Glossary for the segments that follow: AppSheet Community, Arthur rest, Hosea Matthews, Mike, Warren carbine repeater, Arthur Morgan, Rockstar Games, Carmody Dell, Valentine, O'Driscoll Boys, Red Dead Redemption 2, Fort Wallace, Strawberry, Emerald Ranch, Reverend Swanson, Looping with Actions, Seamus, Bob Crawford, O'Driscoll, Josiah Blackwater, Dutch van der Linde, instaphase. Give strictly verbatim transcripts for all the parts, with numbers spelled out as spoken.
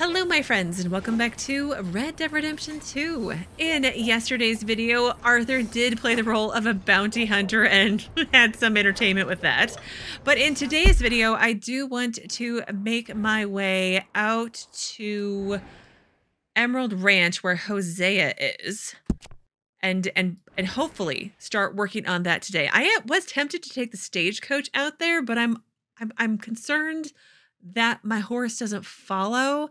Hello my friends and welcome back to Red Dead Redemption two. In yesterday's video, Arthur did play the role of a bounty hunter and had some entertainment with that. But in today's video, I do want to make my way out to Emerald Ranch where Hosea is. And and and hopefully start working on that today. I was tempted to take the stagecoach out there, but I'm I'm I'm concerned that my horse doesn't follow.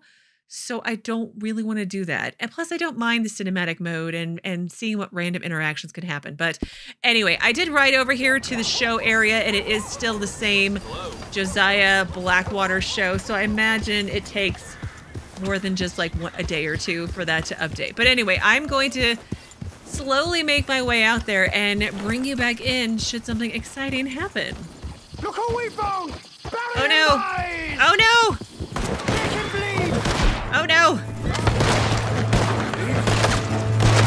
So I don't really want to do that. And plus I don't mind the cinematic mode and, and seeing what random interactions could happen. But anyway, I did ride over here to the show area and it is still the same Hello. Josiah Blackwater show. So I imagine it takes more than just like one, a day or two for that to update. But anyway, I'm going to slowly make my way out there and bring you back in should something exciting happen. Look who we found! Oh no! Lies! Oh no! Oh no!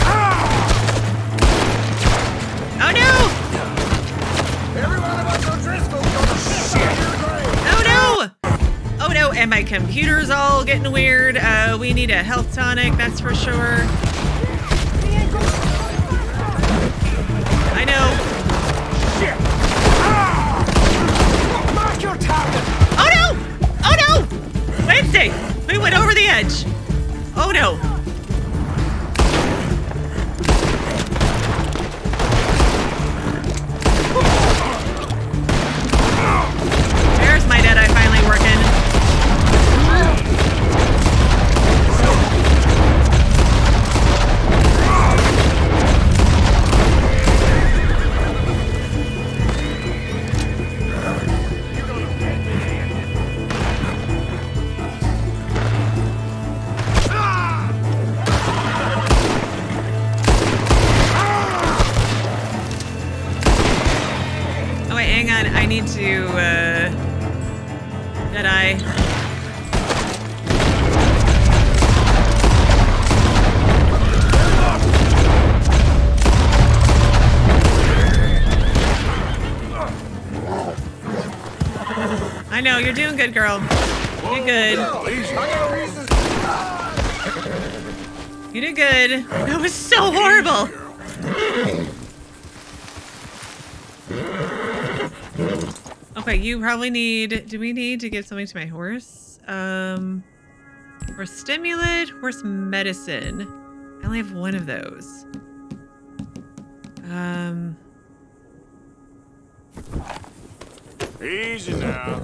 Ah! Oh no! Every one of us O'Driscoll got a shit out of your grave! Oh no! Oh no, and my computer's all getting weird. Uh, we need a health tonic, that's for sure. I know. Shit! Ah! Mark your target! Oh no! Oh no! Wednesday! We went over the edge. Oh no. There's my dead eye finally working. To, uh, that I... I know, you're doing good, girl. You're good. You did good. That was so horrible. Okay, you probably need... Do we need to give something to my horse? Um, horse stimulant, horse medicine. I only have one of those. Um... Easy now.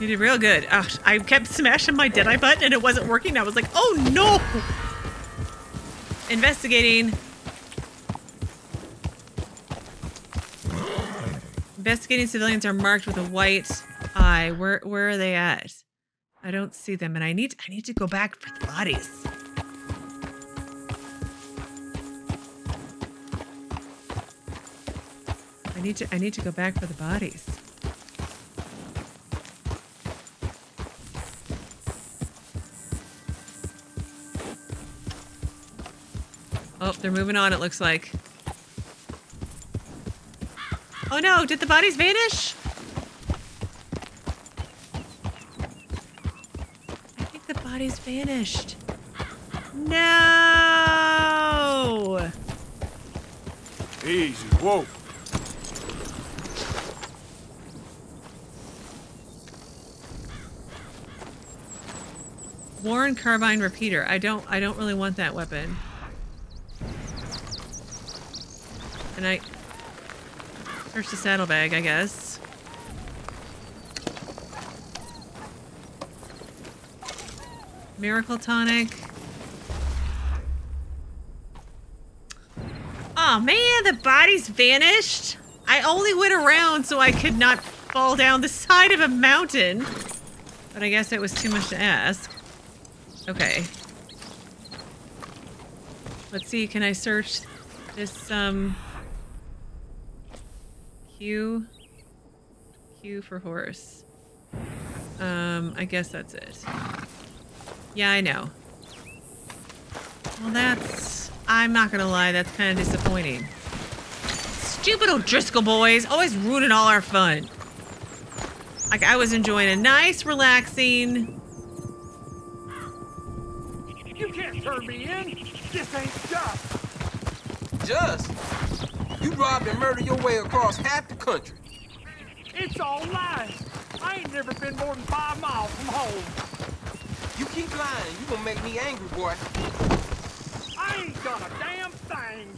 You did real good. Oh, I kept smashing my dead eye button and it wasn't working. I was like, oh no! Investigating. Investigating civilians are marked with a white eye. Where where are they at? I don't see them, and I need I need to go back for the bodies. I need to I need to go back for the bodies. Oh, they're moving on, it looks like. Oh no, did the bodies vanish? I think the bodies vanished. No! Easy, whoa. Warren carbine repeater. I don't I don't really want that weapon. And I Search the saddlebag, I guess. Miracle tonic. Oh man, the bodies vanished. I only went around so I could not fall down the side of a mountain. But I guess it was too much to ask. Okay. Let's see, can I search this, um... Q, Q for horse. Um, I guess that's it. Yeah, I know. Well, that's... I'm not gonna lie, that's kind of disappointing. Stupid O'Driscoll boys, always ruining all our fun. Like, I was enjoying a nice, relaxing... You can't turn me in! This ain't stuff! Just? You robbed and murdered your way across half the country. It's all lies! I ain't never been more than five miles from home. You keep lying, you gonna make me angry, boy. I ain't done a damn thing!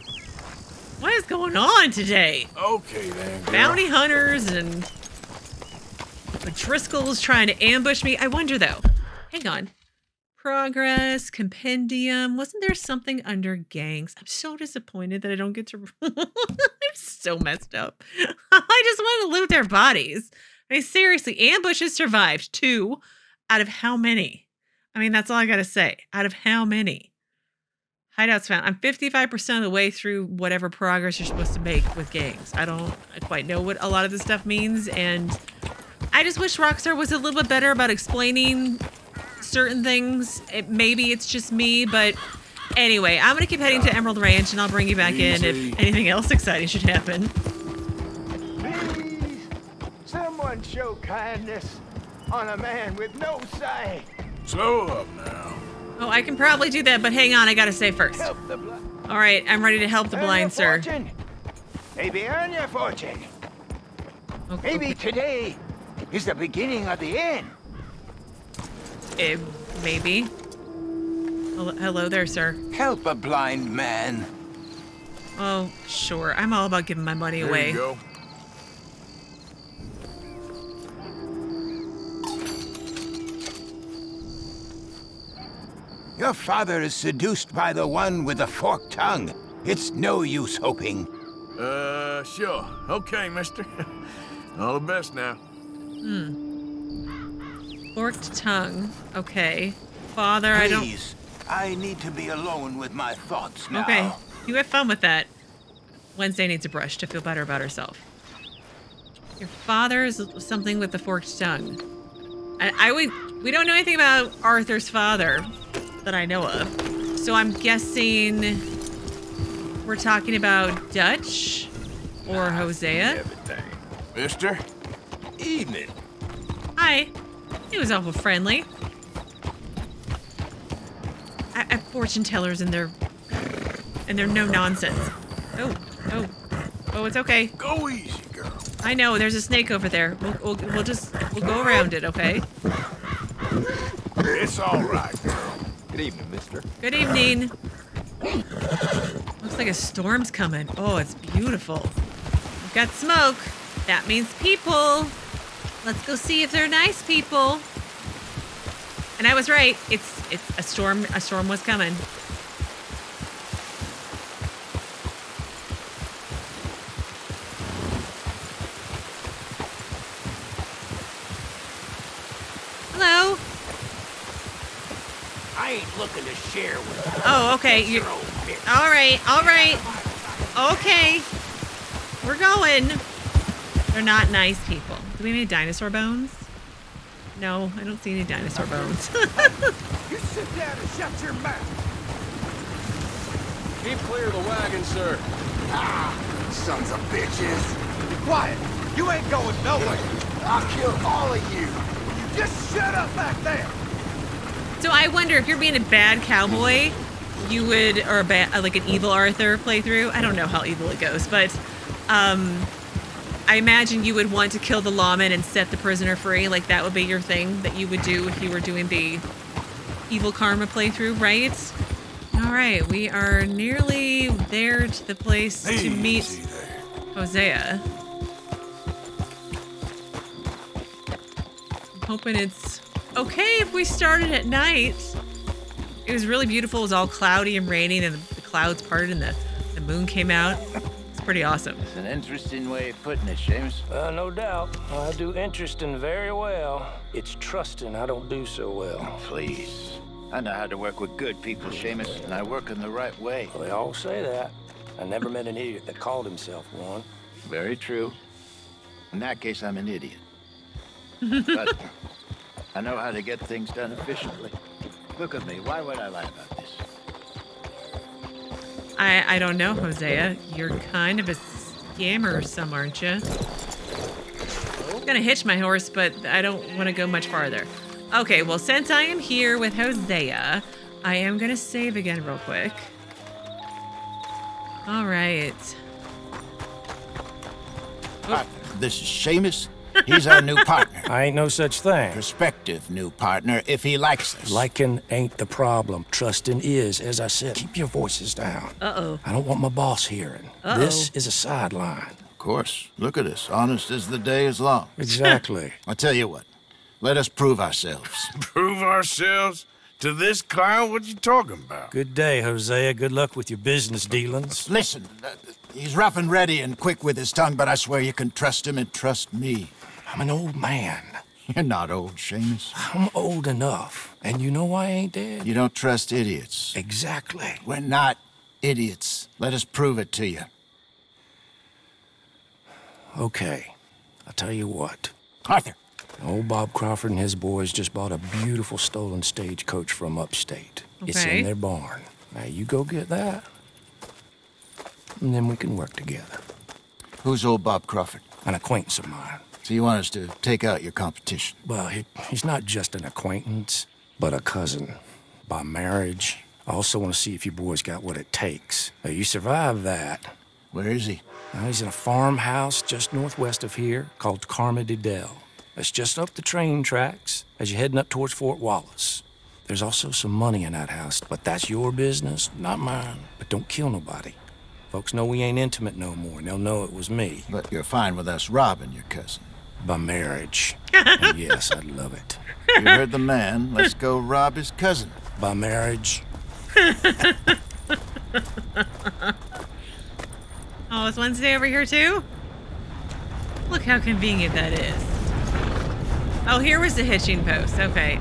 What is going on today? Okay, then. Girl. Bounty hunters and... O'Driscoll's trying to ambush me. I wonder, though. Hang on. Progress, compendium. Wasn't there something under gangs? I'm so disappointed that I don't get to... I'm so messed up. I just want to loot their bodies. I mean, seriously, ambushes survived. Two out of how many? I mean, that's all I got to say. Out of how many? Hideouts found. I'm fifty-five percent of the way through whatever progress you're supposed to make with gangs. I don't quite know what a lot of this stuff means, and... I just wish Rockstar was a little bit better about explaining certain things. It, maybe it's just me, but anyway, I'm going to keep heading to Emerald Ranch, and I'll bring you back Easy. in if anything else exciting should happen. Please, someone show kindness on a man with no sight. Slow up now. Oh, I can probably do that, but hang on, I got to say first. All right, I'm ready to help the blind, sir. Maybe earn your fortune. Okay. Maybe today... is the beginning of the end. It, maybe. Hello there, sir. Help a blind man. Oh, sure. I'm all about giving my money there away. You go. Your father is seduced by the one with the forked tongue. It's no use hoping. Uh, sure. Okay, mister. All the best now. Hmm. Forked tongue. Okay. Father, Please, I don't... Please, I need to be alone with my thoughts now. Okay. You have fun with that. Wednesday needs a brush to feel better about herself. Your father is something with the forked tongue. I, I would... We don't know anything about Arthur's father that I know of. So I'm guessing we're talking about Dutch or nah, Hosea. Everything. Mister? Evening. Hi. He was awful friendly. I, I fortune tellers and their and their no nonsense. Oh, oh, oh! It's okay. Go easy, girl. I know. There's a snake over there. We'll we'll, we'll just we'll go around it, okay? It's all right, girl. Good evening, mister. Good evening. Looks like a storm's coming. Oh, it's beautiful. We've got smoke. That means people. Let's go see if they're nice people. And I was right. It's it's a storm. A storm was coming. Hello. I ain't looking to share with you. Oh, okay. You're, all right. All right. Okay. We're going. They're not nice people. Do we have any dinosaur bones? No, I don't see any dinosaur bones. You sit down and shut your mouth. Keep clear of the wagon, sir. Ah, sons of bitches. Be quiet. You ain't going nowhere. I'll kill all of you. You just shut up back there. So I wonder if you're being a bad cowboy, you would, or a bad, like an evil Arthur playthrough. I don't know how evil it goes, but, um... I imagine you would want to kill the lawman and set the prisoner free. Like, that would be your thing that you would do if you were doing the Evil Karma playthrough, right? All right, we are nearly there to the place hey, to meet Hosea. I'm hoping it's okay if we started at night. It was really beautiful. It was all cloudy and raining, and the clouds parted, and the, the moon came out. Pretty awesome. It's an interesting way of putting it, Seamus. Uh, no doubt. I do interesting very well. It's trusting I don't do so well. Oh, please. I know how to work with good people, Seamus, and I work in the right way. Well, they all say that. I never met an idiot that called himself one. Very true. In that case, I'm an idiot. But I know how to get things done efficiently. Look at me. Why would I lie about this? I, I don't know, Hosea. You're kind of a scammer or some, aren't you? I'm gonna hitch my horse, but I don't want to go much farther. Okay, well, since I am here with Hosea, I am gonna save again real quick. All right. Hi, this is Seamus. He's our new partner. I ain't no such thing. Prospective new partner, if he likes us. Liking ain't the problem. Trusting is, as I said. Keep your voices down. Uh-oh. I don't want my boss hearing. Uh-oh. This is a sideline. Of course. Look at us. Honest as the day is long. Exactly. I'll tell you what. Let us prove ourselves. Prove ourselves? To this clown? What you talking about? Good day, Hosea. Good luck with your business dealings. Listen, he's rough and ready and quick with his tongue, but I swear you can trust him and trust me. I'm an old man. You're not old, Seamus. I'm old enough. And you know I ain't dead. You don't trust idiots. Exactly. We're not idiots. Let us prove it to you. Okay. I'll tell you what. Arthur. Old Bob Crawford and his boys just bought a beautiful stolen stagecoach from upstate. Okay. It's in their barn. Now you go get that. And then we can work together. Who's old Bob Crawford? An acquaintance of mine. So you want us to take out your competition? Well, he, he's not just an acquaintance, but a cousin by marriage. I also want to see if you boys got what it takes. Now, you survive that. Where is he? Now, he's in a farmhouse just northwest of here called Carmody Dell. It's just up the train tracks as you're heading up towards Fort Wallace. There's also some money in that house, but that's your business, not mine. But don't kill nobody. Folks know we ain't intimate no more, and they'll know it was me. But you're fine with us robbing your cousin. By marriage. And yes, I'd love it. You heard the man. Let's go rob his cousin. By marriage. Oh, is Wednesday over here too? Look how convenient that is. Oh, here was the hitching post. Okay.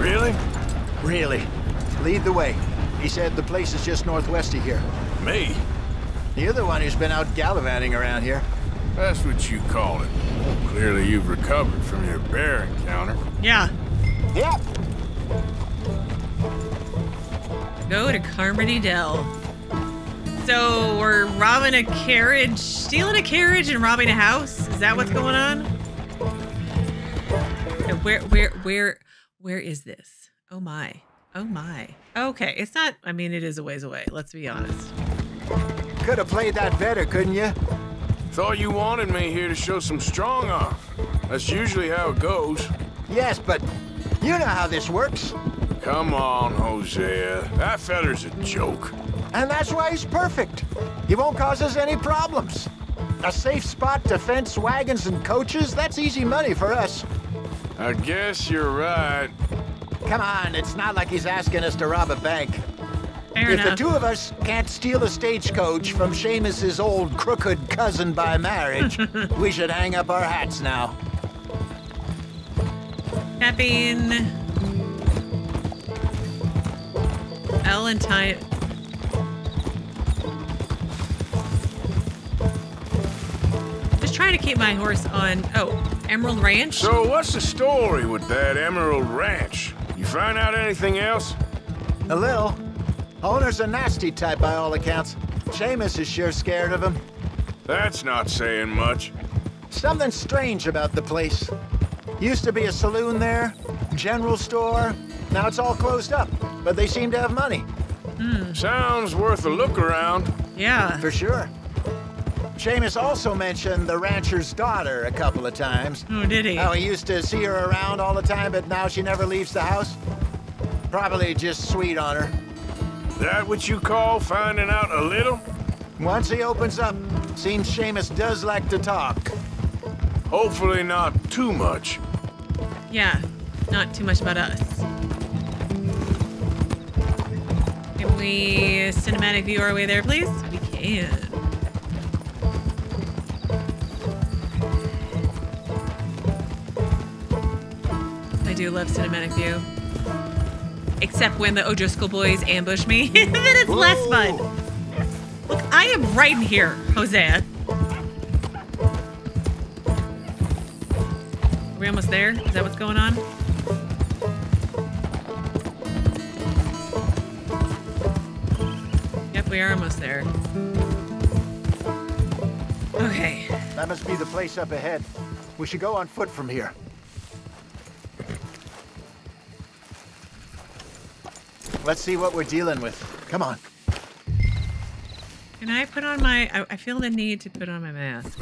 Really? Really. Lead the way. He said the place is just northwest of here. Me? You're the one who's been out gallivanting around here. That's what you call it. Well, clearly you've recovered from your bear encounter. Yeah. Yeah. Go to Carmody Dell. So we're robbing a carriage, stealing a carriage and robbing a house? Is that what's going on? Where, where, where, where is this? Oh my, oh my. Okay, it's not, I mean, it is a ways away, let's be honest. Could have played that better, couldn't you? Thought you wanted me here to show some strong arm. That's usually how it goes. Yes, but you know how this works. Come on, Hosea. That feller's a joke. And that's why he's perfect. He won't cause us any problems. A safe spot to fence wagons and coaches, that's easy money for us. I guess you're right. Come on, it's not like he's asking us to rob a bank. Fair enough. If the two of us can't steal a stagecoach from Seamus's old crooked cousin by marriage, we should hang up our hats now. Tapping. Valentine. Just trying to keep my horse on. Oh. Emerald Ranch? So what's the story with that Emerald Ranch? You find out anything else? A little. Owner's a nasty type by all accounts. Seamus is sure scared of him. That's not saying much. Something strange about the place. Used to be a saloon there, general store. Now it's all closed up, but they seem to have money. Mm. Sounds worth a look around. Yeah. For sure. Seamus also mentioned the rancher's daughter a couple of times. Oh, did he? How he used to see her around all the time, but now she never leaves the house. Probably just sweet on her. That what you call finding out a little? Once he opens up, seems Seamus does like to talk. Hopefully not too much. Yeah, not too much about us. Can we cinematic view our way there, please? We can. I do love cinematic view. Except when the O'Driscoll boys ambush me. Then it's Whoa. Less fun. Look, I am right in here, Hosea. Are we almost there? Is that what's going on? Yep, we are almost there. Okay. That must be the place up ahead. We should go on foot from here. Let's see what we're dealing with. Come on. Can I put on my... I, I feel the need to put on my mask.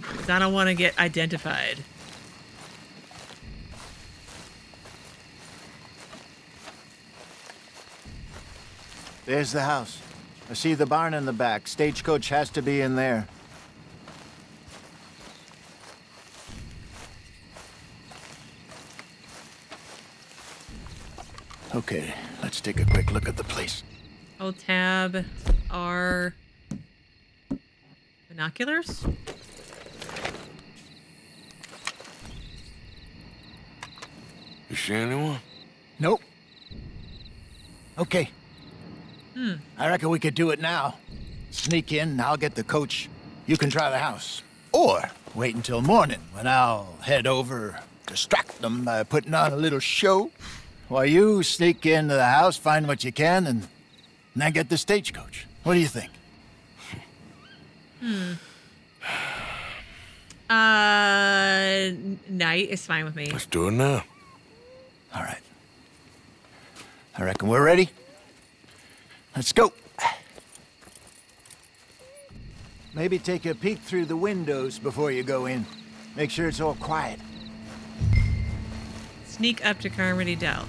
Because I don't want to get identified. There's the house. I see the barn in the back. Stagecoach has to be in there. Okay, let's take a quick look at the place. Hold tab. Are binoculars? You see anyone? Nope. Okay. Hmm. I reckon we could do it now. Sneak in, I'll get the coach. You can try the house. Or wait until morning when I'll head over, distract them by putting on a little show. While you sneak into the house, find what you can, and then get the stagecoach. What do you think? Hmm. Uh, night is fine with me. Let's do it now. All right. I reckon we're ready. Let's go. Maybe take a peek through the windows before you go in. Make sure it's all quiet. Sneak up to Carmody Dell.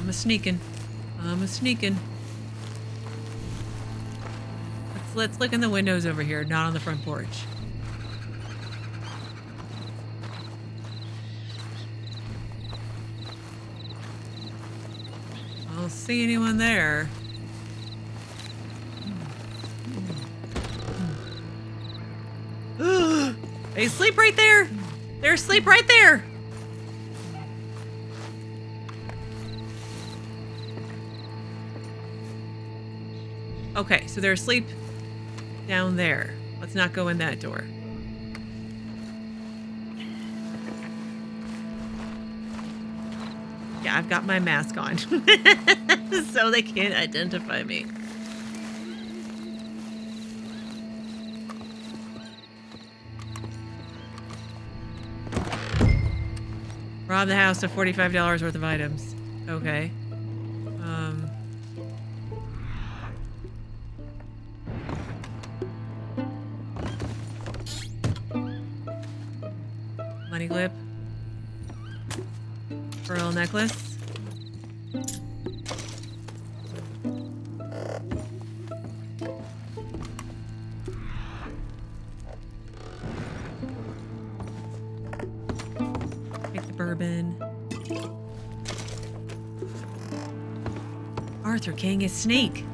I'm a sneaking. I'm a sneaking. Let's, let's look in the windows over here, not on the front porch. I don't see anyone there. They sleep right there. They're asleep right there. Okay, so they're asleep down there. Let's not go in that door. Yeah, I've got my mask on. So they can't identify me. Rob the house of forty-five dollars worth of items. Okay. Um. Money clip. Pearl necklace. Arthur King is snake.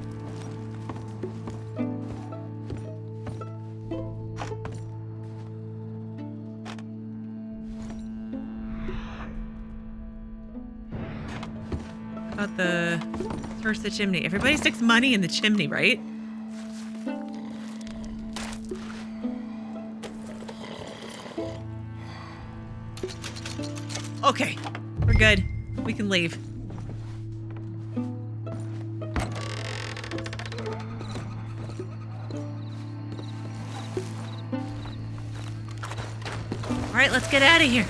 About the first the chimney. Everybody sticks money in the chimney, right? Okay, we're good. We can leave. Let's get out of here.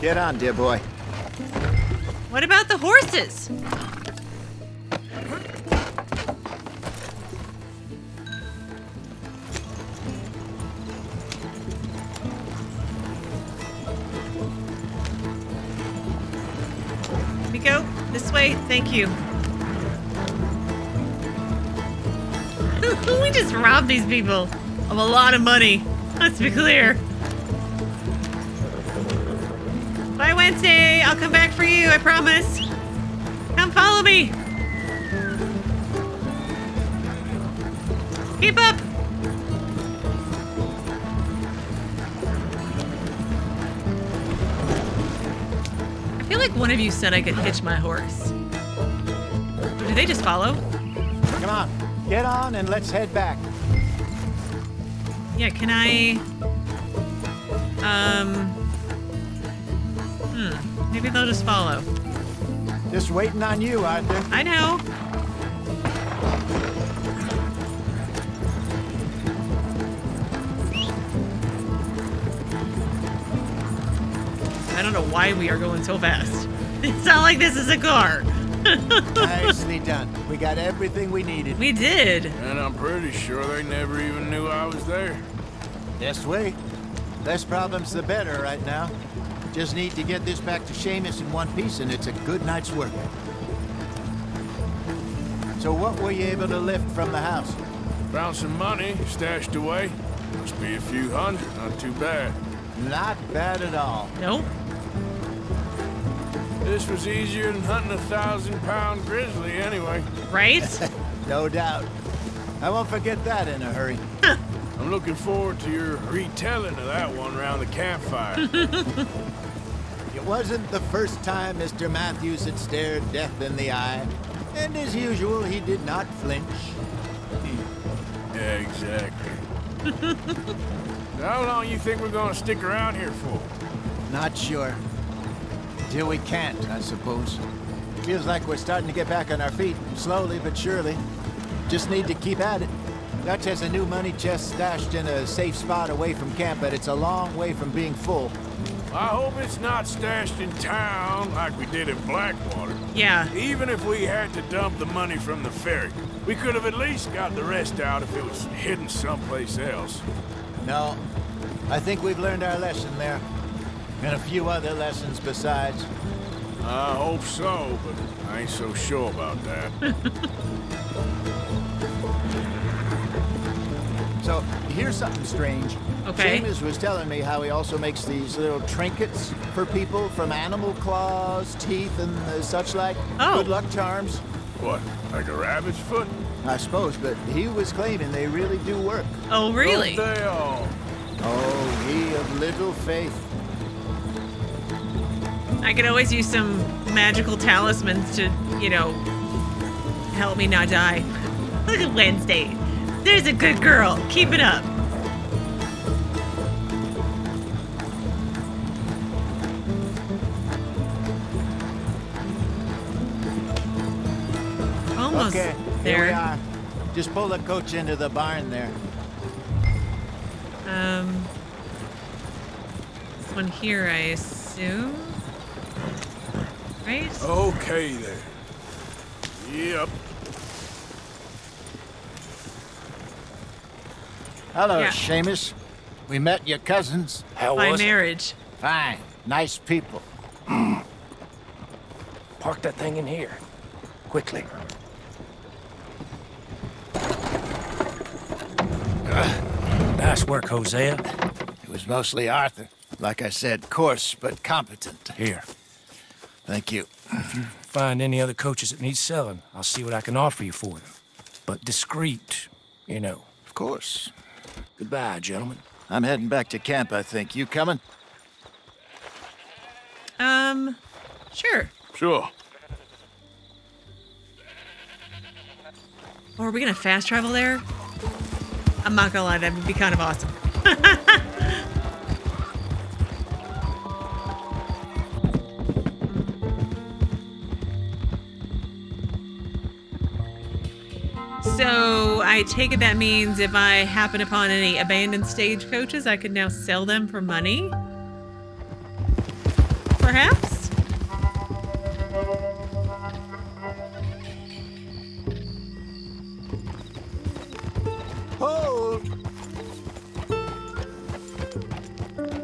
Get on, dear boy. What about the horses? Here we go. This way. Thank you. We just robbed these people. Of a lot of money, let's be clear. By Wednesday, I'll come back for you, I promise. Come follow me. Keep up. I feel like one of you said I could hitch my horse. Or do they just follow? Come on, get on and let's head back. Yeah, can I, um, Hmm. Maybe they'll just follow. Just waiting on you, Arthur. I know. I don't know why we are going so fast. It's not like this is a car. Nicely done. We got everything we needed. We did. And I'm pretty sure they never even knew I was there. This way. Less problems the better right now. Just need to get this back to Seamus in one piece, and it's a good night's work. So what were you able to lift from the house? Found some money stashed away. Must be a few hundred, not too bad. Not bad at all. Nope. This was easier than hunting a thousand-pound grizzly anyway. Right? No doubt. I won't forget that in a hurry. I'm looking forward to your retelling of that one around the campfire. It wasn't the first time Mister Matthews had stared death in the eye. And as usual, he did not flinch. Yeah, exactly. How long do you think we're going to stick around here for? Not sure. Till we can't, I suppose. Feels like we're starting to get back on our feet, slowly but surely. Just need to keep at it. Dutch has a new money chest stashed in a safe spot away from camp, but it's a long way from being full. I hope it's not stashed in town like we did in Blackwater. Yeah. Even if we had to dump the money from the ferry, we could have at least got the rest out if it was hidden someplace else. No. I think we've learned our lesson there. And a few other lessons besides. I hope so, but I ain't so sure about that. So, here's something strange. Okay. Seamus was telling me how he also makes these little trinkets for people from animal claws, teeth, and uh, such like. Oh. Good luck charms. What, like a rabbit's foot? I suppose, but he was claiming they really do work. Oh, really? Don't they all? Oh, ye of little faith. I could always use some magical talismans to, you know, help me not die. Look at Wednesday. There's a good girl. Keep it up. Almost okay, there. Here we are. Just pull the coach into the barn there. Um, this one here, I assume. Right? Okay there. Yep. Hello, yeah. Seamus. We met your cousins. How By was marriage. It? Fine. Nice people. Mm. Park that thing in here. Quickly. Uh, nice work, Hosea. It was mostly Arthur. Like I said, coarse but competent. Here. Thank you. If you find any other coaches that need selling, I'll see what I can offer you for them. But discreet, you know. Of course. Goodbye, gentlemen. I'm heading back to camp, I think. You coming? Um, sure. Sure. Or are we gonna fast travel there? I'm not gonna lie, that would be kind of awesome. So I take it that means if I happen upon any abandoned stagecoaches, I could now sell them for money? Perhaps? Hold!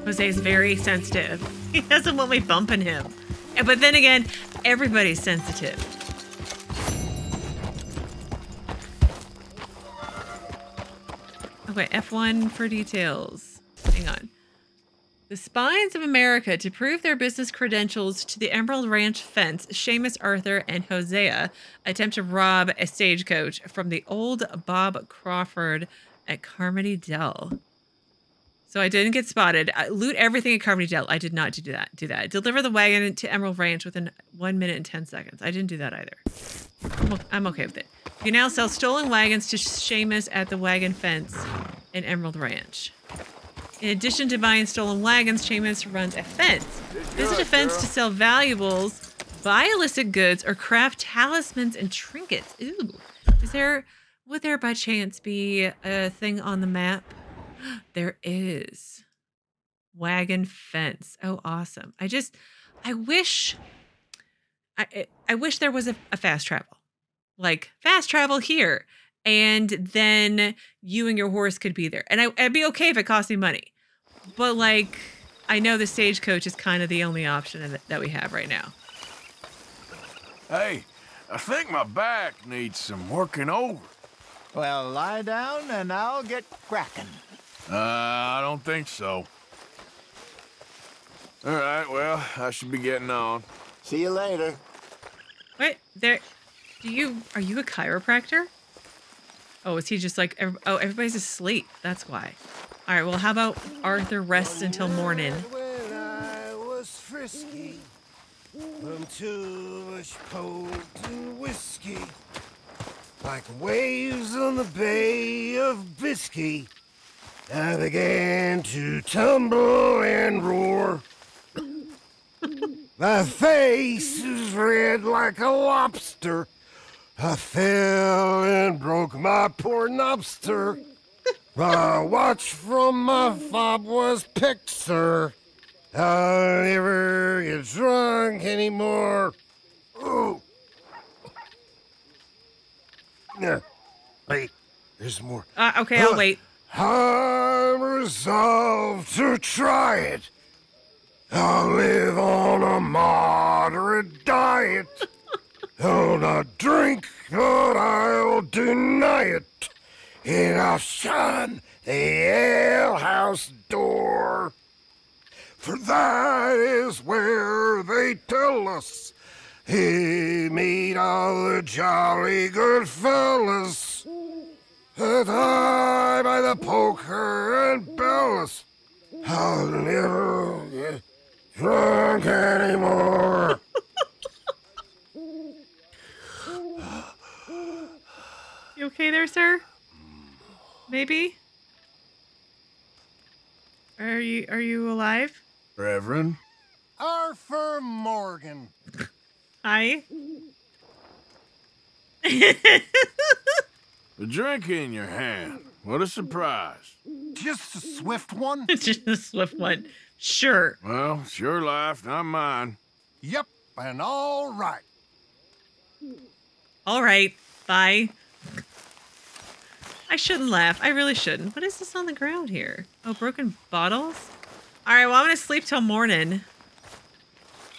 Jose's very sensitive. He doesn't want me bumping him. But then again, everybody's sensitive. Okay, F one for details. Hang on. The spies of America, to prove their business credentials to the Emerald Ranch fence, Seamus, Arthur, and Hosea attempt to rob a stagecoach from the old Bob Crawford at Carmody Dell. So I didn't get spotted. I loot everything at Carmody Dell. I did not do that. Do that. Deliver the wagon to Emerald Ranch within one minute and ten seconds. I didn't do that either. I'm okay with it. You now sell stolen wagons to Seamus at the wagon fence in Emerald Ranch. In addition to buying stolen wagons, Seamus runs a fence. This is a fence to sell valuables, buy illicit goods, or craft talismans and trinkets. Ooh. Is there, would there by chance be a thing on the map? There is. Wagon fence. Oh, awesome. I just, I wish, I, I wish there was a, a fast travel. Like, fast travel here. And then you and your horse could be there. And I, I'd be okay if it cost me money. But, like, I know the stagecoach is kind of the only option that, that we have right now. Hey, I think my back needs some working over. Well, lie down and I'll get cracking. Uh, I don't think so. All right, well, I should be getting on. See you later. Wait, there... Do you... Are you a chiropractor? Oh, is he just like... Oh, everybody's asleep. That's why. All right, well, how about Arthur rest until morning? When I was frisky, from too much port and whiskey, like waves on the Bay of Biscay, I began to tumble and roar. My face is red like a lobster. I fell and broke my poor knobster. My watch from my fob was picked, sir. I'll never get drunk anymore. Ooh. Yeah. Wait, there's more. Uh, okay, I'll uh, wait. I'm resolved to try it. I'll live on a moderate diet. I'll not drink, but I'll deny it. And I'll shun the alehouse door. For that is where they tell us he meet all the jolly good fellas that I by the poker and bellas. I'll never get drunk anymore. You okay there, sir? Maybe? Are you are you alive? Reverend? Arthur Morgan. Hi. The drink in your hand. What a surprise. Just a swift one? Just a swift one. Sure. Well, it's your life, not mine. Yep, and all right. All right, bye. I shouldn't laugh. I really shouldn't. What is this on the ground here? Oh, broken bottles? All right, well, I'm going to sleep till morning.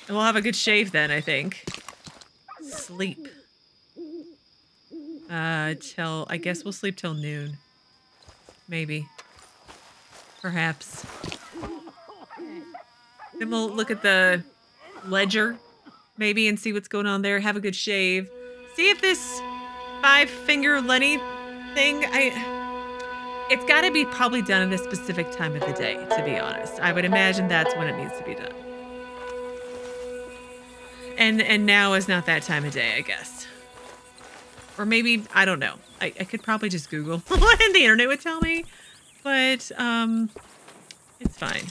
And we'll have a good shave then, I think. Sleep. Uh, till... I guess we'll sleep till noon. Maybe. Perhaps. Then we'll look at the ledger, maybe, and see what's going on there. Have a good shave. See if this five-finger Lenny... thing. I, it's got to be probably done at a specific time of the day, to be honest. I would imagine that's when it needs to be done. And and now is not that time of day, I guess. Or maybe, I don't know. I, I could probably just Google and the internet would tell me. But um, it's fine.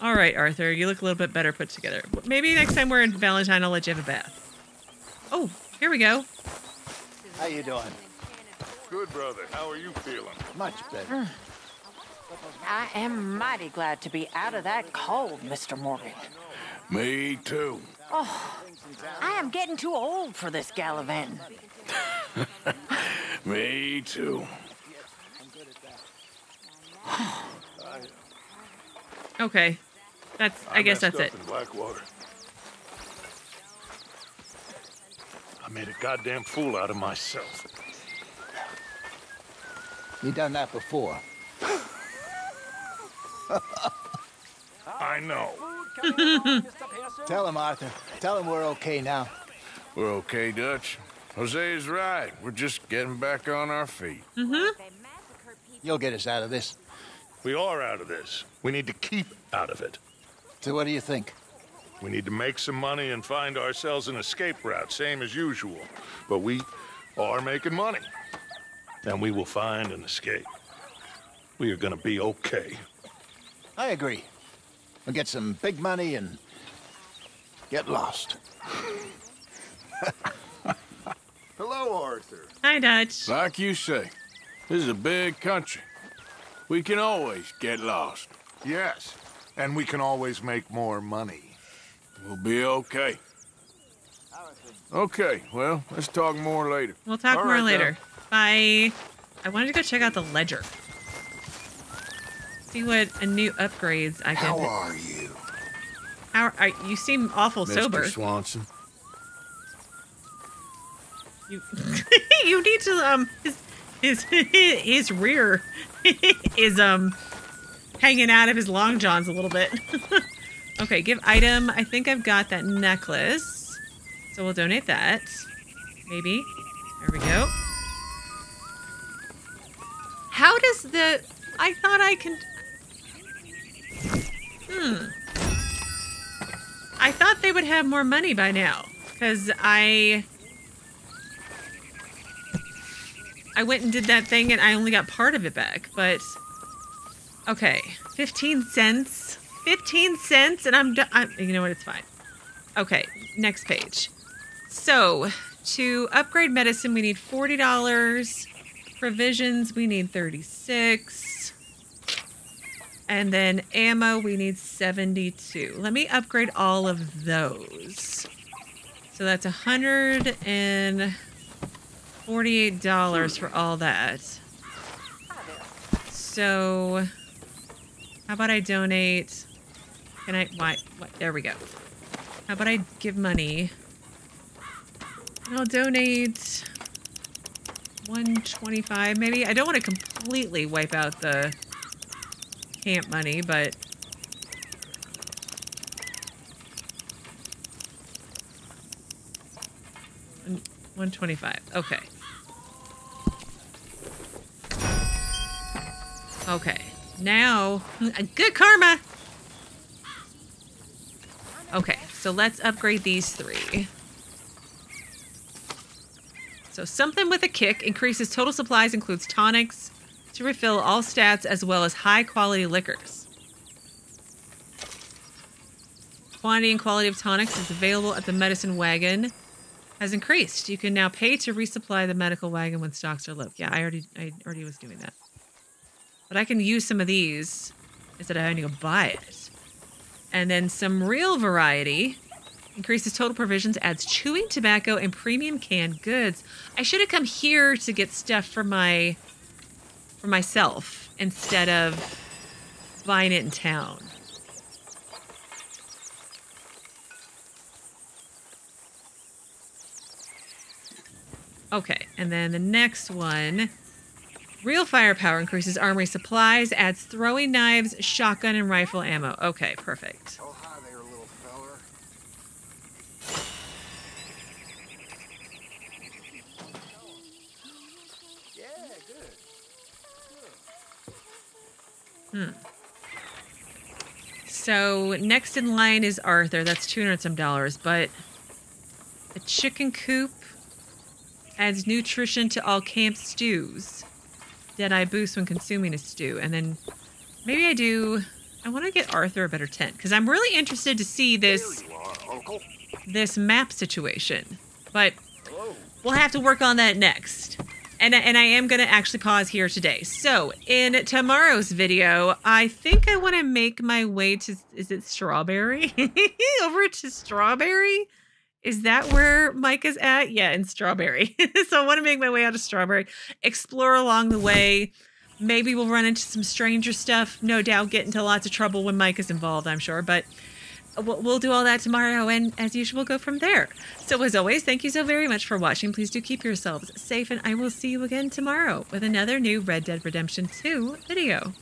All right, Arthur, you look a little bit better put together. Maybe next time we're in Valentine, I'll let you have a bath. Oh, here we go. How you doing? Good, brother. How are you feeling? Much better. I am mighty glad to be out of that cold, Mister Morgan. Me too. Oh, I am getting too old for this gallivanting. Me too. Okay. That's, I, I guess that's it. Blackwater. I made a goddamn fool out of myself. You done that before. I know. Tell him, Arthur. Tell him we're okay now. We're okay, Dutch. Jose's right. We're just getting back on our feet. Mm-hmm. You'll get us out of this. We are out of this. We need to keep out of it. So what do you think? We need to make some money and find ourselves an escape route, same as usual. But we are making money. And we will find an escape. We are gonna be okay. I agree. We'll get some big money and get lost. Hello, Arthur. Hi, Dutch. Like you say, this is a big country. We can always get lost. Yes, and we can always make more money. We'll be okay. Okay, well, let's talk more later. We'll talk All more right, later. Now. Bye. I wanted to go check out the ledger. See what a new upgrades I can. How are you? How are you? Seem awful Mister sober, Swanson. You you need to um his his his rear is um hanging out of his long johns a little bit. Okay, give item. I think I've got that necklace, so we'll donate that. Maybe. There we go. How does the? I thought I can. Hmm. I thought they would have more money by now, because I. I went and did that thing and I only got part of it back, but okay, fifteen cents, fifteen cents, and I'm done. I'm, you know what? It's fine. Okay, next page. So to upgrade medicine, we need forty dollars. Provisions, we need thirty-six. And then ammo, we need seventy-two. Let me upgrade all of those. So that's one hundred and. forty-eight dollars for all that. So, how about I donate? Can I? Why? What? There we go. How about I give money? I'll donate one twenty-five maybe. I don't want to completely wipe out the camp money, but one twenty-five. Okay. Okay, now, good karma. Okay, so let's upgrade these three. So something with a kick increases total supplies, includes tonics to refill all stats as well as high quality liquors. Quantity and quality of tonics is available at the medicine wagon has increased. You can now pay to resupply the medical wagon when stocks are low. Yeah, I already, I already was doing that. But I can use some of these instead of having to go buy it. And then some real variety. Increases total provisions, adds chewing tobacco and premium canned goods. I should have come here to get stuff for my, for myself instead of buying it in town. Okay, and then the next one. Real firepower increases armory supplies, adds throwing knives, shotgun, and rifle ammo. Okay, perfect. Oh, hi there, little feller. Yeah, good. Good. Hmm. So next in line is Arthur. That's two hundred some dollars, but a chicken coop adds nutrition to all camp stews. That I boost when consuming a stew. And then maybe I do. I want to get Arthur a better tent because I'm really interested to see this are, this map situation. But hello. We'll have to work on that next. And and I am going to actually pause here today. So in tomorrow's video, I think I want to make my way to is it Strawberry over to Strawberry. Is that where Mike is at? Yeah, in Strawberry. So I want to make my way out of Strawberry, explore along the way. Maybe we'll run into some stranger stuff. No doubt get into lots of trouble when Mike is involved, I'm sure. But we'll do all that tomorrow and, as usual, go from there. So as always, thank you so very much for watching. Please do keep yourselves safe, and I will see you again tomorrow with another new Red Dead Redemption two video.